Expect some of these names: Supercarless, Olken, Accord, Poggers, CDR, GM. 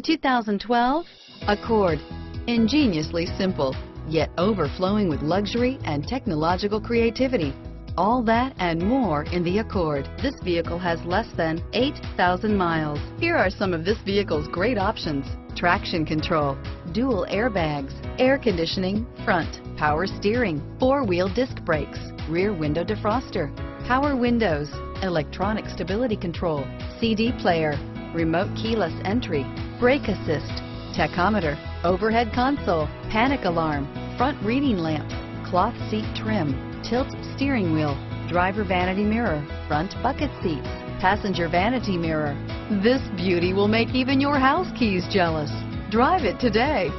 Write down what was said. The 2012 Accord. Ingeniously simple, yet overflowing with luxury and technological creativity. All that and more in the Accord. This vehicle has less than 8,000 miles. Here are some of this vehicle's great options: traction control, dual airbags, air conditioning, front, power steering, four-wheel disc brakes, rear window defroster, power windows, electronic stability control, CD player, remote keyless entry, brake assist, tachometer, overhead console, panic alarm, front reading lamps, cloth seat trim, tilt steering wheel, driver vanity mirror, front bucket seats, passenger vanity mirror. This beauty will make even your house keys jealous. Drive it today.